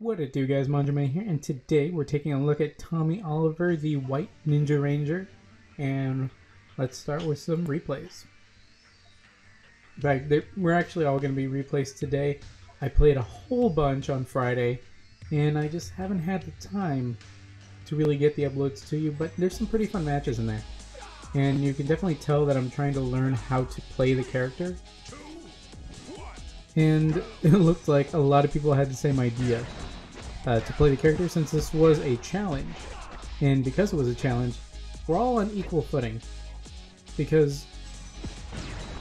What it do, guys? Manjoume here, and today we're taking a look at Tommy Oliver, the White Ninja Ranger, and let's start with some replays. In fact, we're actually all going to be replays today. I played a whole bunch on Friday, and I just haven't had the time to really get the uploads to you, but there's some pretty fun matches in there. And you can definitely tell that I'm trying to learn how to play the character. And it looked like a lot of people had the same idea to play the character, since this was a challenge. And because it was a challenge, we're all on equal footing, because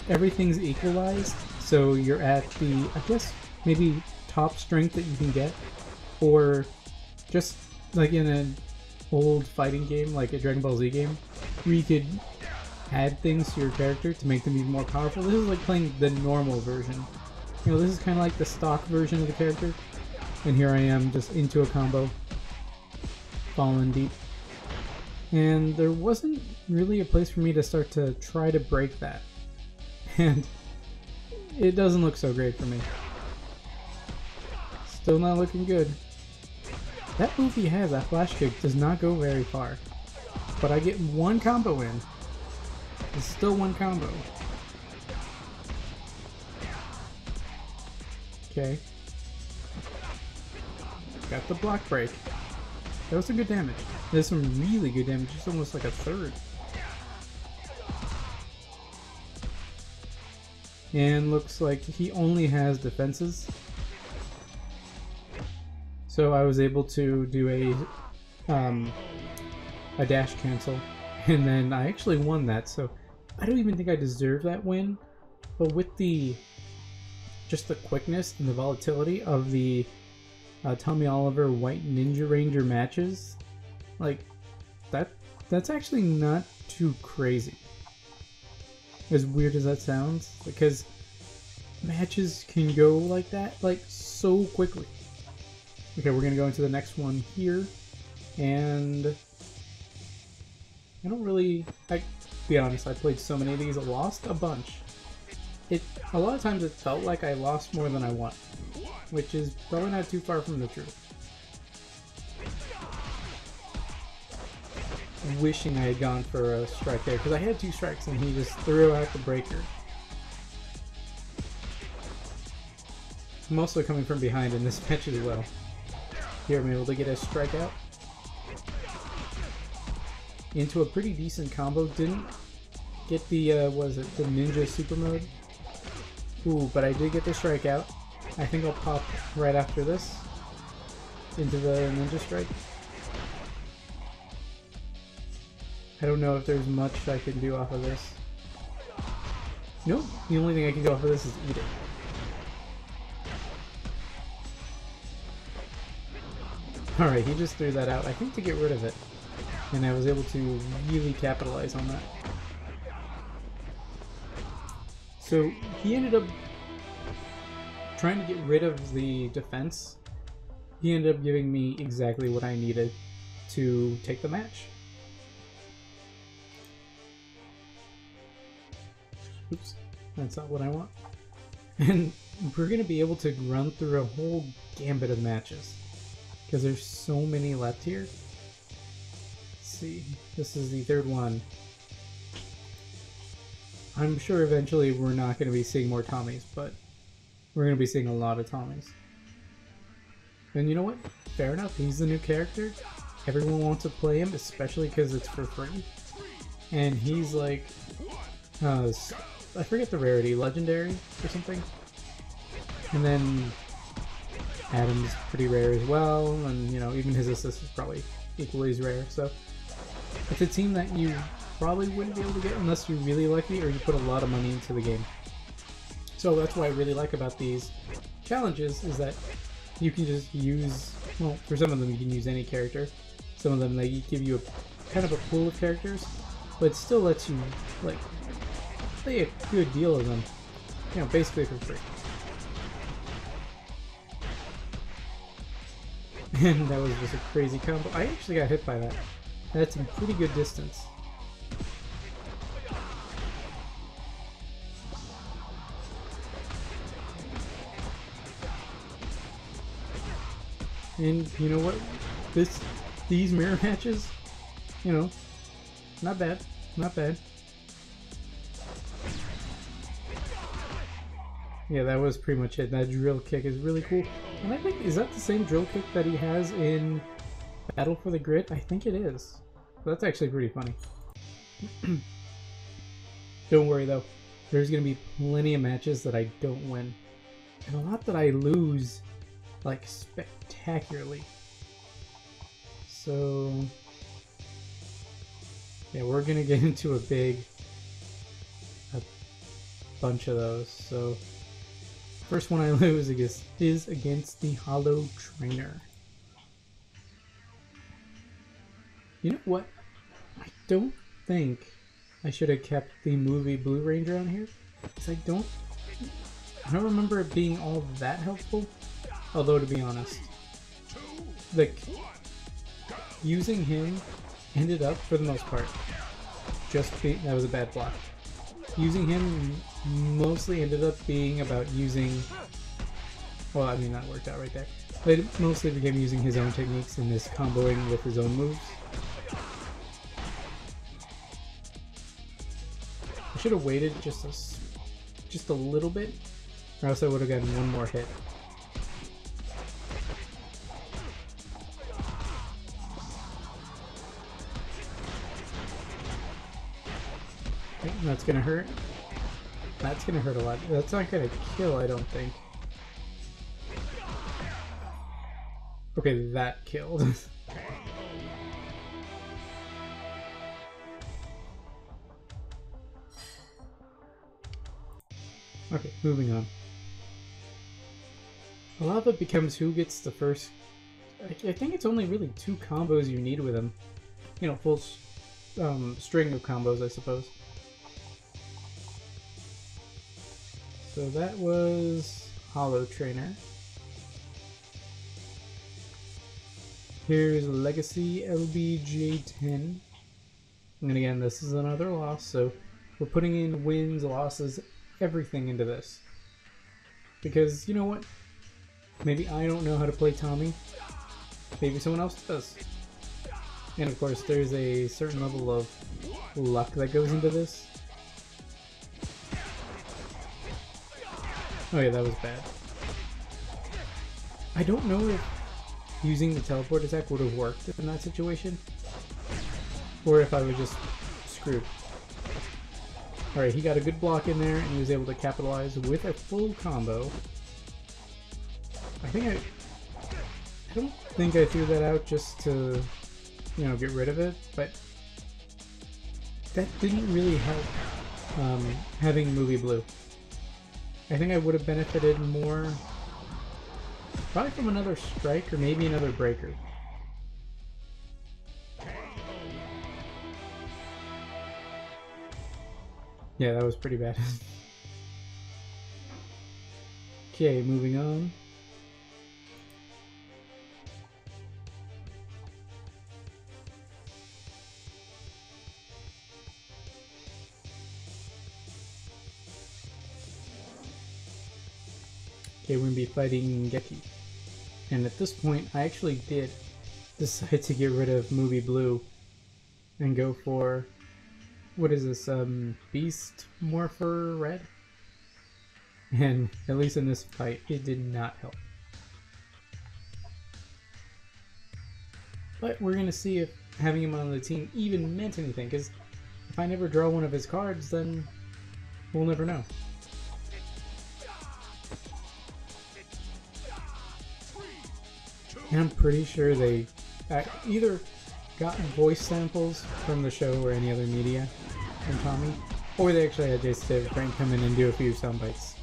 everything's equalized, so you're at the, I guess, maybe top strength that you can get, or just like in an old fighting game, like a Dragon Ball Z game, where you could add things to your character to make them even more powerful. This is like playing the normal version. You know, this is kind of like the stock version of the character, and here I am just into a combo, falling deep. And there wasn't really a place for me to start to try to break that, and it doesn't look so great for me. Still not looking good. That move he has, that flash kick, does not go very far, but I get one combo in. It's still one combo. Okay. Got the block break. That was some good damage. There's some really good damage. It's almost like a third. And looks like he only has defenses. So I was able to do a dash cancel. And then I actually won that. So I don't even think I deserve that win. But with the... just the quickness and the volatility of the Tommy Oliver White Ninja Ranger matches, like that's actually not too crazy, as weird as that sounds, because matches can go like that, like, so quickly. Okay, we're gonna go into the next one here, and I don't really, I, to be honest, I played so many of these, I lost a bunch. A lot of times it felt like I lost more than I won, which is probably not too far from the truth. Wishing I had gone for a strike there, because I had two strikes and he just threw out the breaker. I'm also coming from behind in this match as well. Here I'm able to get a strikeout. Into a pretty decent combo. Didn't get the, what is it, the ninja super mode? Ooh, but I did get the strikeout. I think I'll pop right after this into the ninja strike. I don't know if there's much I can do off of this. Nope, the only thing I can do off of this is eat it. Alright, he just threw that out, I think to get rid of it. And I was able to really capitalize on that. So he ended up trying to get rid of the defense. He ended up giving me exactly what I needed to take the match. Oops, that's not what I want. And we're going to be able to run through a whole gambit of matches, because there's so many left here. Let's see, this is the third one. I'm sure eventually we're not going to be seeing more Tommies, but we're going to be seeing a lot of Tommies. And you know what? Fair enough, he's the new character. Everyone wants to play him, especially because it's for free. And he's like, I forget the rarity, legendary or something. And then Adam's pretty rare as well, and you know, even his assist is probably equally as rare. So it's a team that you probably wouldn't be able to get unless you're really lucky or you put a lot of money into the game. So that's what I really like about these challenges, is that you can just use, well, for some of them you can use any character. Some of them they give you a kind of a pool of characters, but it still lets you like play a good deal of them, you know, basically for free. And that was just a crazy combo. I actually got hit by that. That's a pretty good distance. And you know what? These mirror matches, you know, not bad, not bad. Yeah, that was pretty much it. That drill kick is really cool. And I think, is that the same drill kick that he has in Battle for the Grid? I think it is. That's actually pretty funny. Don't worry though, there's going to be plenty of matches that I don't win. And a lot that I lose, like, spectacularly. So, yeah, we're going to get into a bunch of those. So, first one I lose is against the Hollow Trainer. You know what? I don't think I should have kept the Movie Blue Ranger on here, because I don't remember it being all that helpful. Although, to be honest, using him ended up, for the most part, that was a bad block. Using him mostly ended up being about using, well, I mean, that worked out right there. But it mostly became using his own techniques and this comboing with his own moves. I should have waited just a little bit, or else I would have gotten one more hit. Okay, that's gonna hurt. That's gonna hurt a lot. That's not gonna kill, I don't think. Okay, that killed. Okay, moving on. A lot of it becomes who gets the first. I think it's only really two combos you need with him. You know, full string of combos, I suppose. So that was Hollow Trainer. Here's Legacy LBJ10. And again, this is another loss, so we're putting in wins, losses, everything into this, because you know what, maybe I don't know how to play Tommy, maybe someone else does, and of course there's a certain level of luck that goes into this. Oh yeah, that was bad. I don't know if using the teleport attack would have worked in that situation, or if I was just screwed. Alright, he got a good block in there and he was able to capitalize with a full combo. I don't think I threw that out just to, you know, get rid of it, but that didn't really help having Movie Blue. I think I would have benefited more probably from another strike or maybe another breaker. Yeah, that was pretty bad. Okay, moving on. Okay, we're going to be fighting Geki. And at this point, I actually did decide to get rid of Movie Blue and go for... what is this, Beast Morpher Red? And at least in this fight, it did not help. But we're going to see if having him on the team even meant anything, because if I never draw one of his cards, then we'll never know. And I'm pretty sure they either got voice samples from the show or any other media from Tommy, or they actually had Jason David Frank come in and do a few sound bites.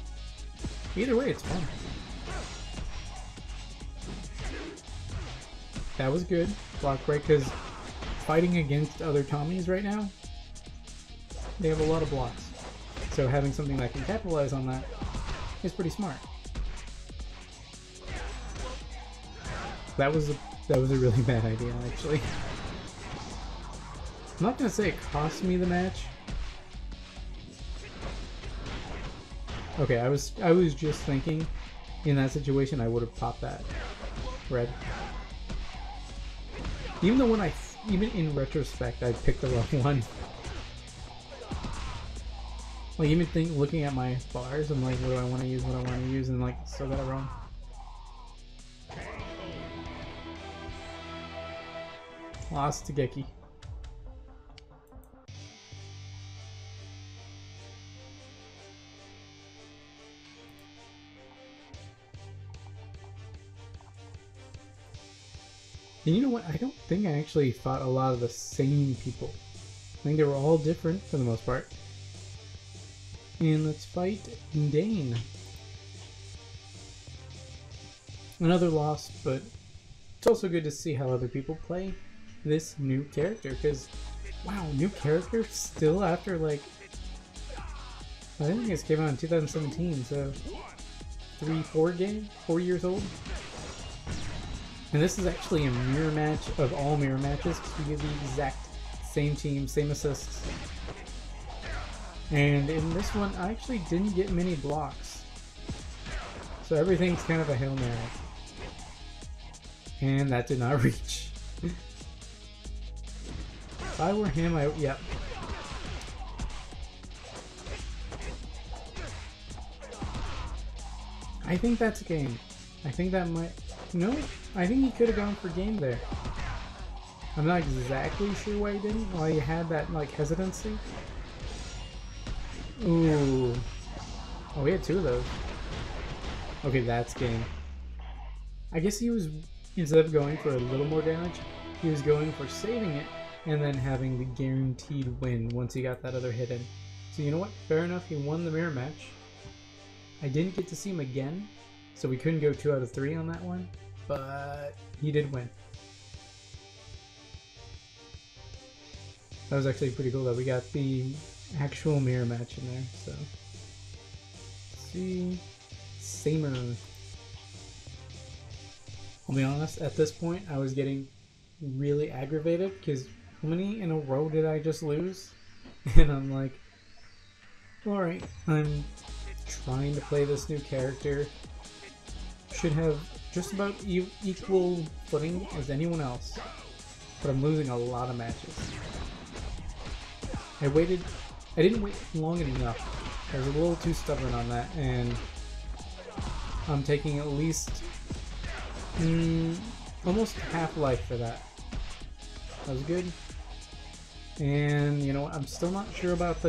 Either way, it's fun. That was good block break, because fighting against other Tommies right now, they have a lot of blocks, so having something that can capitalize on that is pretty smart. That was a really bad idea, actually. I'm not going to say it cost me the match. Okay, I was just thinking in that situation I would have popped that red. Even though when I, even in retrospect, I picked the wrong one. Like even looking at my bars, I'm like, what do I want to use? What do I want to use? And like, still got it wrong. Lost to Geki. And you know what? I don't think I actually fought a lot of the same people. I think they were all different for the most part. And let's fight Dane. Another loss, but it's also good to see how other people play this new character, because wow, new character still after like, I think this came out in 2017, so 4 years old. And this is actually a mirror match of all mirror matches, because we get the exact same team, same assists. And in this one, I actually didn't get many blocks. So everything's kind of a Hail Mary. And that did not reach. If I were him, yep. I think that's a game. I think that might... No, I think he could have gone for game there. I'm not exactly sure why he didn't, why he had that like hesitancy. Ooh. Oh, we had two of those. Okay, that's game. I guess he was, instead of going for a little more damage, he was going for saving it and then having the guaranteed win once he got that other hit in. So you know what? Fair enough, he won the mirror match. I didn't get to see him again, so we couldn't go 2 out of 3 on that one, but he did win. That was actually pretty cool that we got the actual mirror match in there, so. Let's see. Samer. I'll be honest, at this point I was getting really aggravated because how many in a row did I just lose? And I'm like, alright, I'm trying to play this new character. Should have just about equal footing as anyone else, but I'm losing a lot of matches. I didn't wait long enough. I was a little too stubborn on that, and I'm taking at least almost half life for that. That was good. And you know what? I'm still not sure about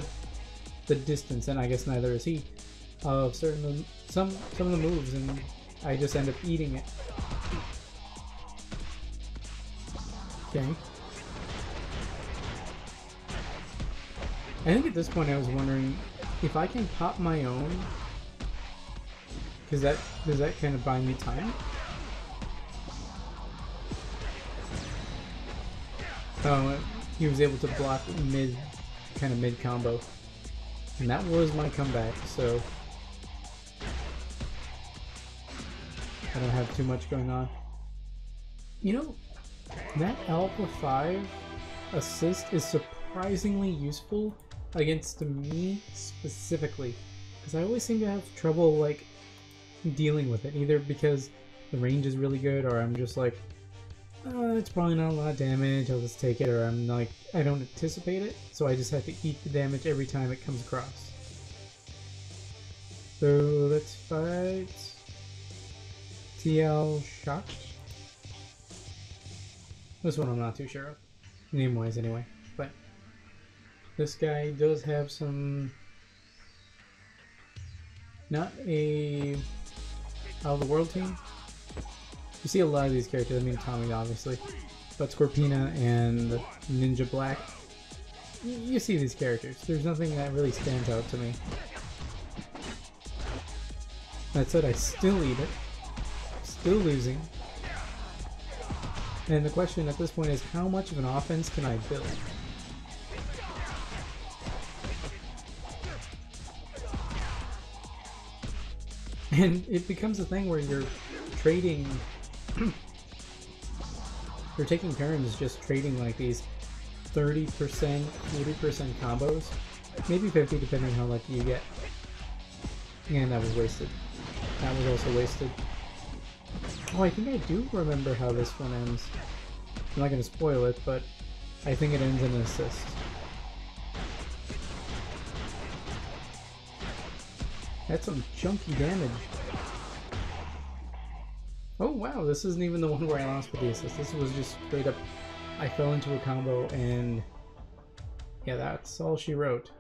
the distance, and I guess neither is he, of certain some of the moves, and I just end up eating it. Okay. I think at this point I was wondering if I can pop my own, because that does that kind of buy me time? Oh, he was able to block mid combo, and that was my comeback. So I don't have too much going on. You know, that Alpha 5 assist is surprisingly useful against me specifically, because I always seem to have trouble like dealing with it, either because the range is really good, or I'm just like, oh, it's probably not a lot of damage, I'll just take it, or I'm like, I don't anticipate it, so I just have to eat the damage every time it comes across. So let's fight TL Shot. This one I'm not too sure of, name wise anyway, but this guy does have some, not a out of the world team. You see a lot of these characters, I mean Tommy obviously, but Scorpina and Ninja Black, you see these characters. There's nothing that really stands out to me. That said, I still eat it, still losing, and the question at this point is how much of an offense can I build? And it becomes a thing where you're trading, you're taking turns just trading like these 30%, 40% combos, maybe 50% depending on how lucky you get. And that was wasted. That was also wasted. Oh, I think I do remember how this one ends. I'm not going to spoil it, but I think it ends in an assist. That's some chunky damage. Oh wow, this isn't even the one where I lost with the assist. This was just straight up, I fell into a combo and yeah, that's all she wrote.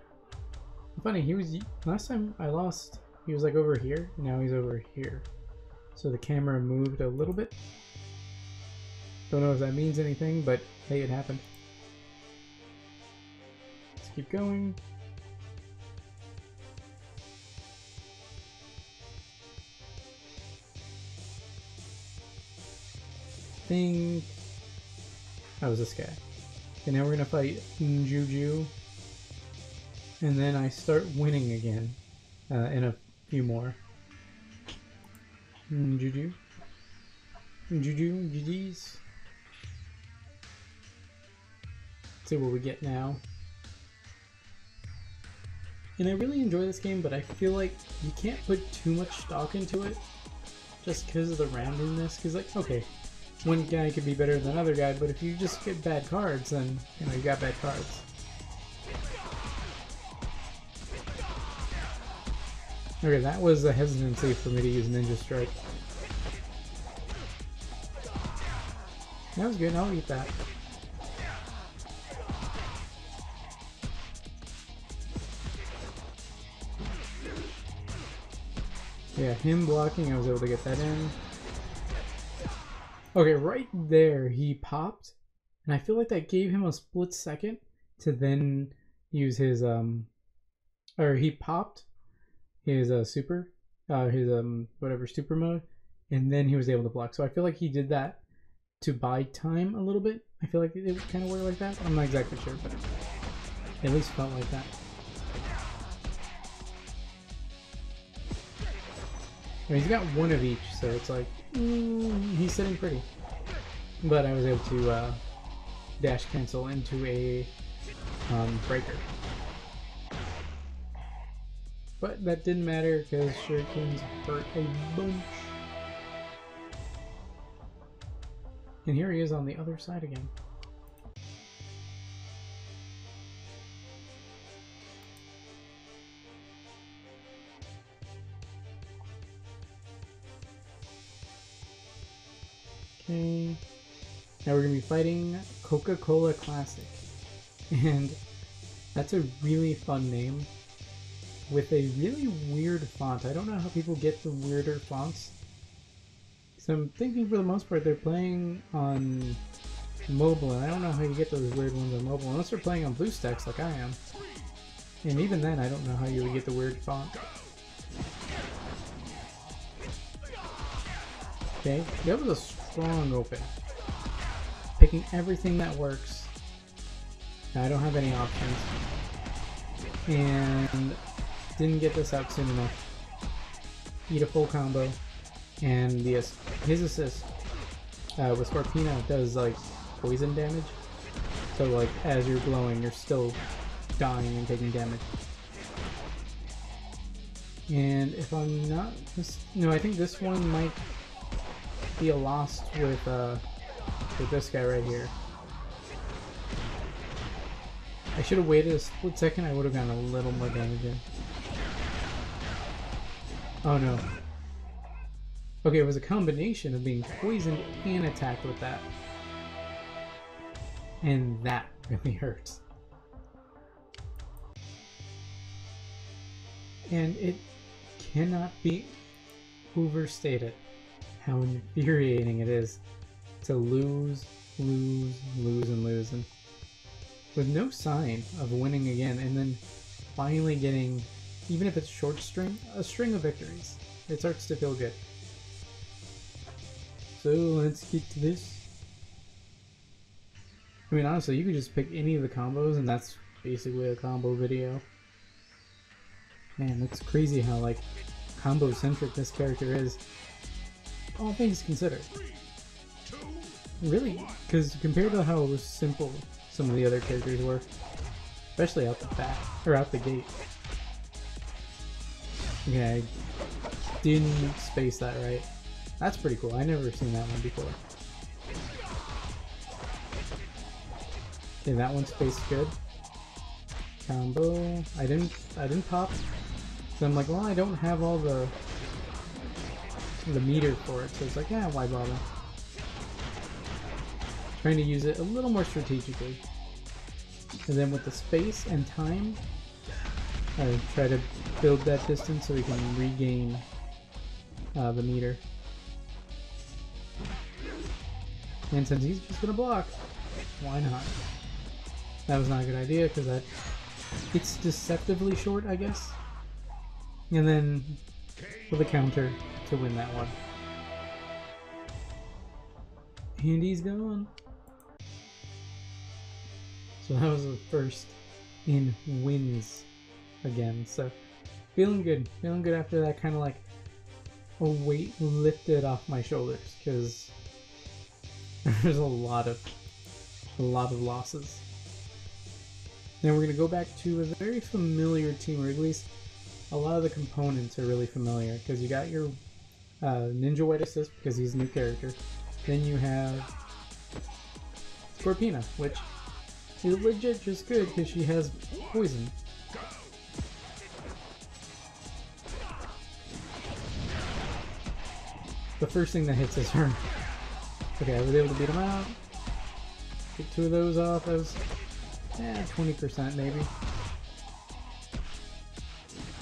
Funny, he was, last time I lost, he was like over here, now he's over here. So the camera moved a little bit. Don't know if that means anything, but hey, it happened. Let's keep going. I think that was this guy. Okay, now we're gonna fight Juju, and then I start winning again in a few more. Juju, GG's. See what we get now. And I really enjoy this game, but I feel like you can't put too much stock into it just because of the randomness. Because, like, okay, one guy could be better than another guy, but if you just get bad cards, then you know you got bad cards. Okay, that was a hesitancy for me to use Ninja Strike. That was good. I'll eat that. Yeah, him blocking, I was able to get that in. Okay, right there he popped, and I feel like that gave him a split second to then use his, or he popped his super, his whatever super mode, and then he was able to block. So I feel like he did that to buy time a little bit. I feel like it would kind of work like that. I'm not exactly sure, but it at least felt like that. I mean, he's got one of each, so it's like, he's sitting pretty. But I was able to dash cancel into a breaker. But that didn't matter because shurikens hurt a bunch. And here he is on the other side again. Okay, now we're going to be fighting Coca-Cola Classic, and that's a really fun name with a really weird font. I don't know how people get the weirder fonts, so I'm thinking for the most part they're playing on mobile, and I don't know how you get those weird ones on mobile, unless they're playing on BlueStacks like I am, and even then I don't know how you would get the weird font. Okay, that was a strong open. Picking everything that works. Now, I don't have any options. And didn't get this out soon enough. Eat a full combo. And the his assist with Scorpina does like poison damage. So like as you're blowing, you're still dying and taking damage. And if I'm not no, I think this one might be a lost with this guy right here. I should have waited a split second, I would have gotten a little more damage in. Oh no. Okay, it was a combination of being poisoned and attacked with that. And that really hurts. And it cannot be overstated how infuriating it is to lose, lose, and lose, and with no sign of winning again, and then finally getting, even if it's short string, a string of victories. It starts to feel good. So let's get to this. I mean, honestly, you could just pick any of the combos, and that's basically a combo video. Man, that's crazy how, like, combo-centric this character is. All things considered. Really, because compared to how simple some of the other characters were, especially out the back, or out the gate. Yeah, I didn't space that right. That's pretty cool. I never seen that one before. Okay, that one spaced good. Combo. I didn't pop. So I'm like, well, I don't have all the meter for it, so it's like, yeah, why bother? Trying to use it a little more strategically. And then with the space and time, I try to build that distance so we can regain the meter. And since he's just gonna block, why not? That was not a good idea because that it's deceptively short, I guess. And then with a counter to win that one. And he's gone. So that was the first in wins again. So feeling good after that, kind of like a weight lifted off my shoulders because there's a lot of losses. Then we're going to go back to a very familiar team, or at least a lot of the components are really familiar, because you got your Ninja White Assist because he's a new character. Then you have Scorpina, which is legit just good because she has poison. The first thing that hits is her. Okay, I was able to beat him out. Get two of those off. That was 20% maybe.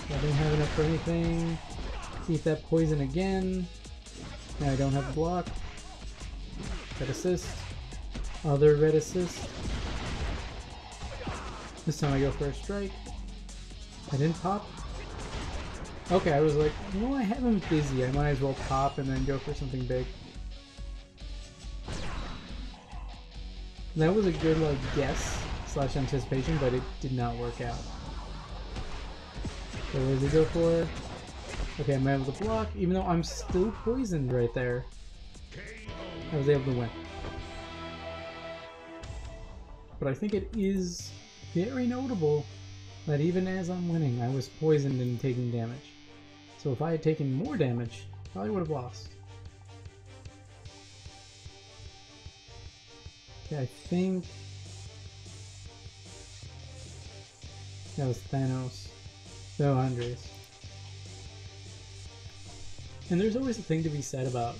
I didn't have enough for anything. Eat that poison again. Now I don't have a block. Red assist. Other red assist. This time I go for a strike. I didn't pop. Okay, I was like, well, I have him busy. I might as well pop and then go for something big. That was a good, like, guess / anticipation, but it did not work out. So what does he go for? Okay, I'm able to block, even though I'm still poisoned right there. I was able to win. But I think it is very notable that even as I'm winning, I was poisoned and taking damage. So if I had taken more damage, I probably would have lost. Okay, I think that was Thanos. So Andres. And there's always a thing to be said about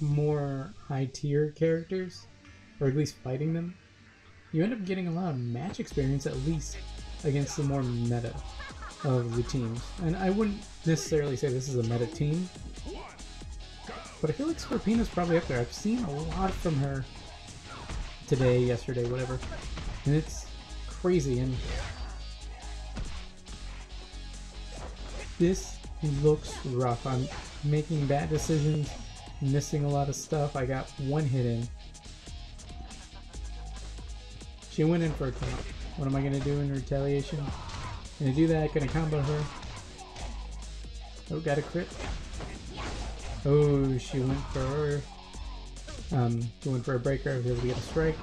more high-tier characters, or at least fighting them. You end up getting a lot of match experience, at least against the more meta of the teams. And I wouldn't necessarily say this is a meta team, but I feel like Scorpina's probably up there. I've seen a lot from her today, yesterday, whatever. And it's crazy. And this looks rough. I'm making bad decisions, missing a lot of stuff. I got one hit in. She went in for a count. What am I going to do in retaliation? Going to do that. Going to combo her. Oh, got a crit. Oh, she went for her. Going for a breaker. I was able to get a strike.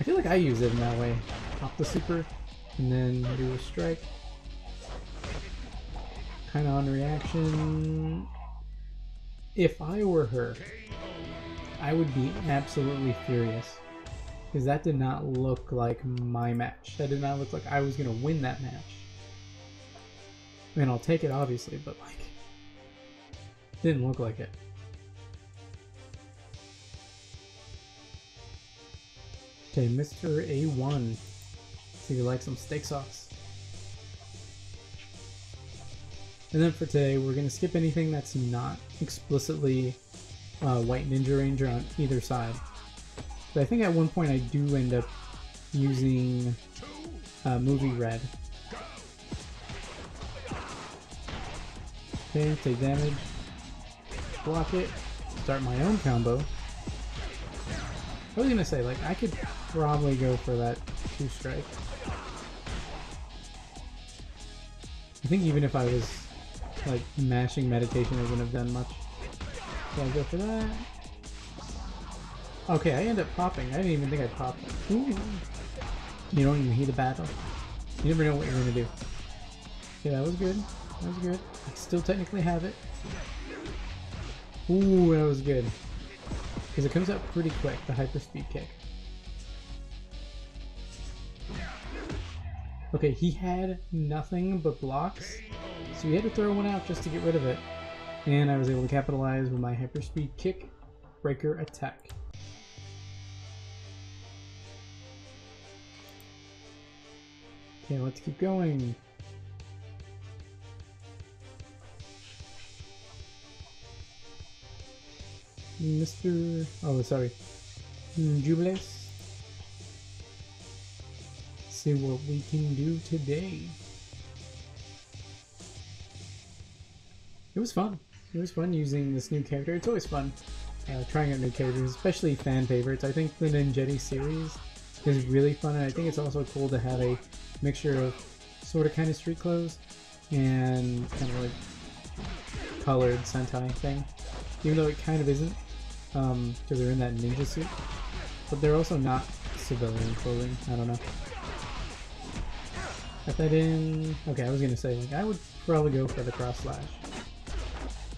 I feel like I use it in that way. Pop the super. And then do a strike. Kind of on reaction. If I were her, I would be absolutely furious. Because that did not look like my match. That did not look like I was going to win that match. I mean, I'll take it obviously, but like, didn't look like it. Okay, Mr. A1. So you like some steak sauce. And then for today, we're going to skip anything that's not explicitly White Ninja Ranger on either side. But I think at one point I do end up using Movie Red. Okay, take damage. Block it. Start my own combo. I was going to say, like, I could probably go for that two strike. I think even if I was like mashing meditation, it wouldn't have done much. So I'll go for that. Okay, I end up popping. I didn't even think I popped. Ooh. You don't even hear the battle. You never know what you're gonna do. Okay, that was good. That was good. I still technically have it. Ooh, that was good. because it comes up pretty quick, the hyper speed kick. Okay, he had nothing but blocks, so he had to throw one out just to get rid of it. And I was able to capitalize with my hyper speed kick, breaker attack. Okay, let's keep going. Mr. Oh, sorry. Jubiles. See what we can do today. It was fun. It was fun using this new character. It's always fun trying out new characters, especially fan favorites. I think the Ninjetti series is really fun, and I think it's also cool to have a mixture of sort of kind of street clothes and kind of like colored Sentai thing. Even though it kind of isn't, because they're in that ninja suit, but they're also not civilian clothing. I don't know. Got that in. Okay, I was gonna say, like, I would probably go for the cross slash.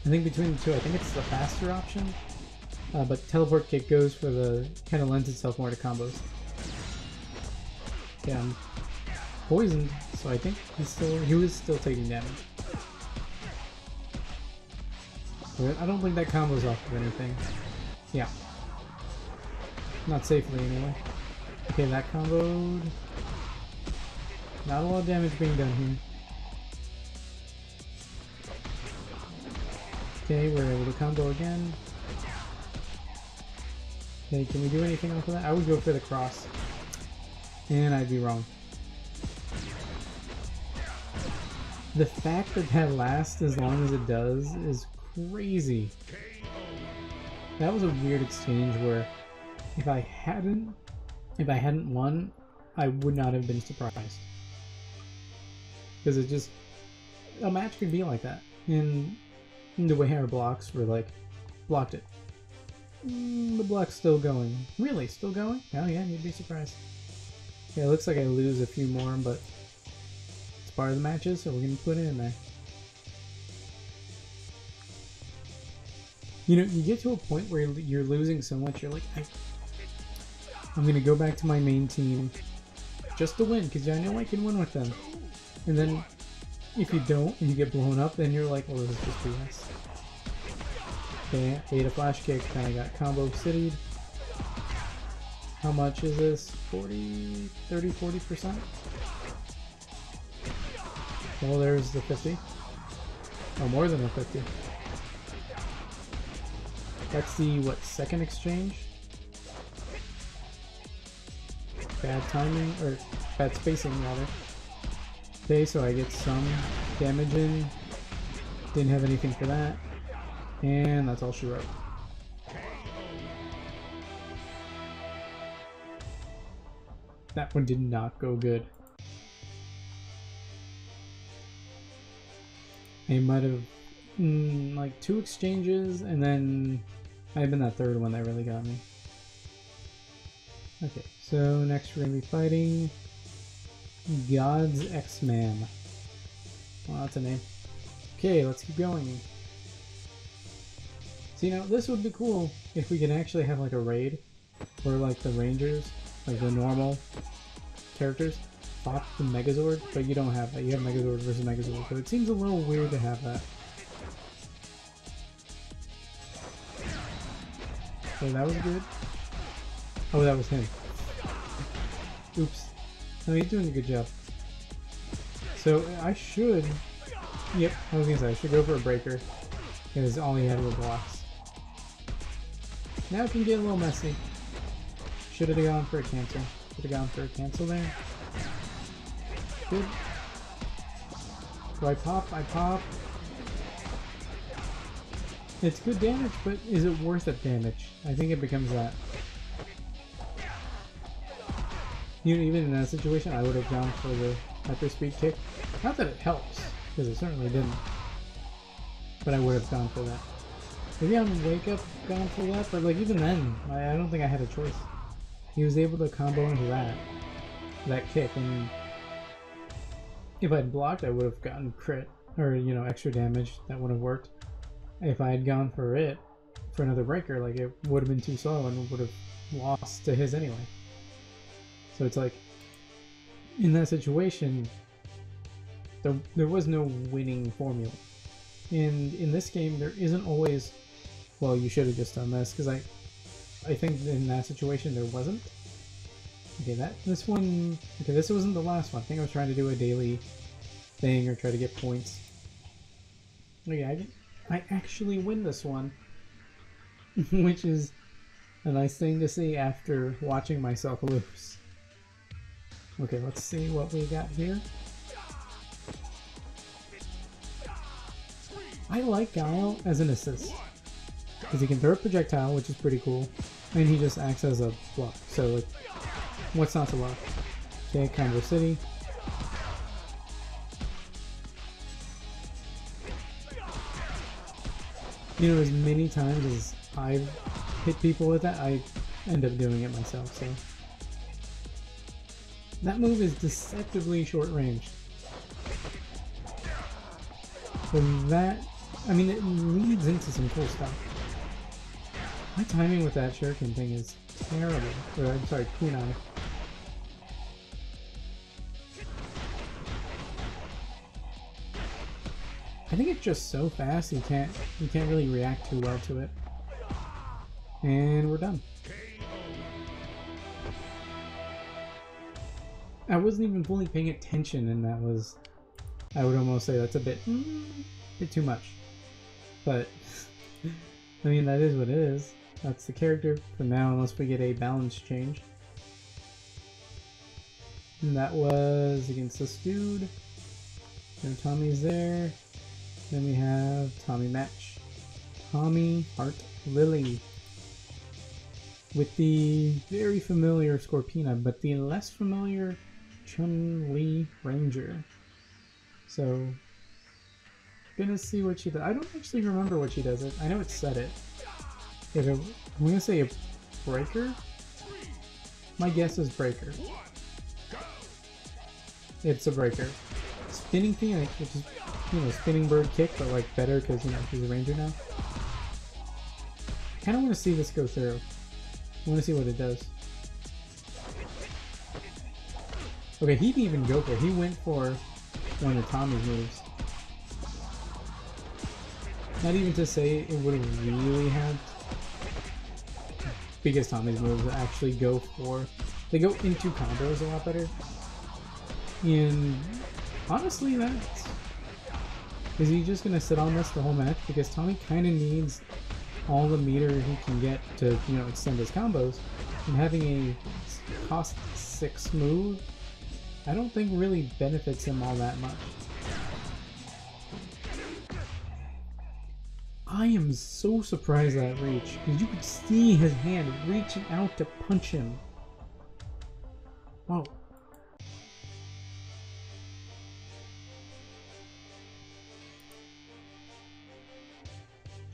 I think between the two, I think it's the faster option, but teleport kick goes for the kind of lends itself more to combos. Yeah, I'm poisoned, so I think he's still he was taking damage. I don't think that combo's off of anything. Yeah. Not safely, anyway. Okay, that comboed. Not a lot of damage being done here. Okay, we're able to combo again. Okay, can we do anything off of that? I would go for the cross. And I'd be wrong. The fact that that lasts as long as it does is crazy. That was a weird exchange where if I hadn't won, I would not have been surprised, because it just, a match could be like that, and the way our blocks were, like, blocked it. The block's still going. Really? Still going? Oh yeah, you'd be surprised. Yeah, it looks like I lose a few more, but it's part of the matches, so we're gonna put it in there. You know, you get to a point where you're losing so much, you're like, I'm going to go back to my main team just to win, because I know I can win with them. And then, if you don't, and you get blown up, then you're like, well, this is just BS. Okay, I ate a flash kick, kind of got combo citied. How much is this? 40%? Well, there's the 50. Oh, more than the 50. That's the, what, second exchange? Bad timing, or bad spacing rather. Okay, so I get some damage in. Didn't have anything for that. And that's all she wrote. That one did not go good. I might have, like, two exchanges, and then might have been that third one that really got me. Okay, so next we're going to be fighting God's X-Man. Well, that's a name. Okay, let's keep going. So, you know, this would be cool if we can actually have, like, a raid where, like, the Rangers, like, the normal characters fought the Megazord, but you don't have that. You have Megazord versus Megazord, so it seems a little weird to have that. Okay, that was good. Oh, that was him. Oops. No, he's doing a good job. So I should... Yep, I was gonna say I should go for a breaker, because all he had were blocks. Now it can get a little messy. Should have gone for a cancel. Should have gone for a cancel there. Good. Do I pop? I pop. It's good damage, but is it worth it damage? I think it becomes that. You know, even in that situation, I would have gone for the hyper speed kick. Not that it helps, because it certainly didn't. But I would have gone for that. Maybe on wake up, gone for that, but like even then, I don't think I had a choice. He was able to combo into that kick, and if I'd blocked, I would have gotten crit, or, you know, extra damage. That would have worked. If I had gone for it, for another breaker, like it would have been too slow and would have lost to his anyway. So it's like, in that situation, there was no winning formula. And in this game, there isn't always, well, you should have just done this, because I think in that situation there wasn't. Okay, this wasn't the last one. I think I was trying to do a daily thing or try to get points. Okay, I actually win this one, which is a nice thing to see after watching myself lose. Okay, let's see what we got here. I like Galo as an assist, because he can throw a projectile, which is pretty cool, and he just acts as a block, so like, what's not to love? Okay, Conver City. You know, as many times as I've hit people with that, I end up doing it myself, so. That move is deceptively short range. So that, I mean, it leads into some cool stuff. My timing with that shuriken thing is terrible. Or, I'm sorry, kunai. I think it's just so fast you can't really react too well to it. And we're done. I wasn't even fully paying attention, and that was, I would almost say that's a bit too much. But I mean, that is what it is. That's the character for now, unless we get a balance change. And that was against this dude. No Tommy's there. Then we have Tommy match. Tommy Heart Lily. With the very familiar Scorpina, but the less familiar Chun-Li Ranger. So, gonna see what she does. I don't actually remember what she does. I know it said it. If it, I'm gonna say a breaker? My guess is breaker. It's a breaker. Spinning Phoenix, which is, you know, spinning bird kick, but like better because, you know, she's a ranger now. I kind of want to see this go through. I want to see what it does. Okay, he didn't even go for it. He went for one of Tommy's moves. Not even to say it would have really had, because Tommy's moves actually go for, they go into combos a lot better. And honestly, that's, is he just gonna sit on this the whole match? Because Tommy kind of needs all the meter he can get to, you know, extend his combos. And having a cost 6 move, I don't think really benefits him all that much. I am so surprised at that reach, because you could see his hand reaching out to punch him. Wow.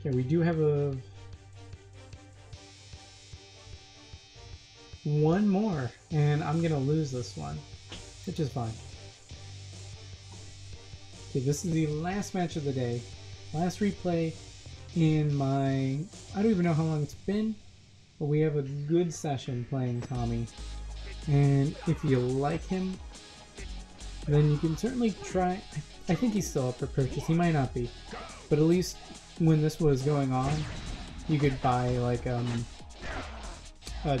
Okay, we do have a... one more, and I'm gonna lose this one, which is fine. Okay, this is the last match of the day, last replay in my... I don't even know how long it's been, but we have a good session playing Tommy. And if you like him, then you can certainly try... I think he's still up for purchase, he might not be, but at least when this was going on, you could buy like a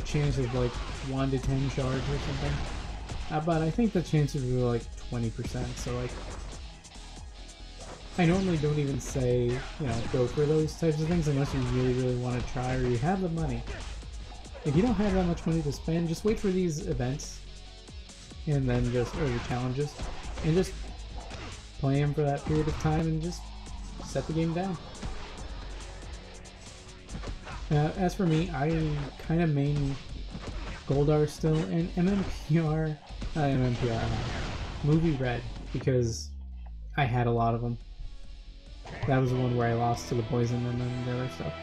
chance of like 1 to 10 shards or something. But I think the chances were like 20%, so like, I normally don't even say, you know, go for those types of things unless you really, really want to try or you have the money. If you don't have that much money to spend, just wait for these events and then just, or the challenges, and just play them for that period of time and just set the game down. As for me, I kind of main Goldar still and MMPR, not MMPR, Movie Red, because I had a lot of them. That was the one where I lost to the poison and then the other stuff.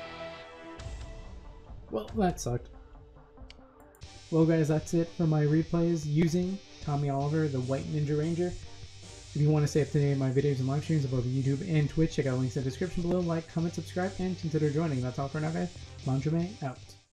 Well, that sucked. Well guys, that's it for my replays using Tommy Oliver, the White Ninja Ranger. If you want to stay up to date on my videos and live streams above YouTube and Twitch, check out links in the description below. Like, comment, subscribe, and consider joining. That's all for now, guys. Manjoume out.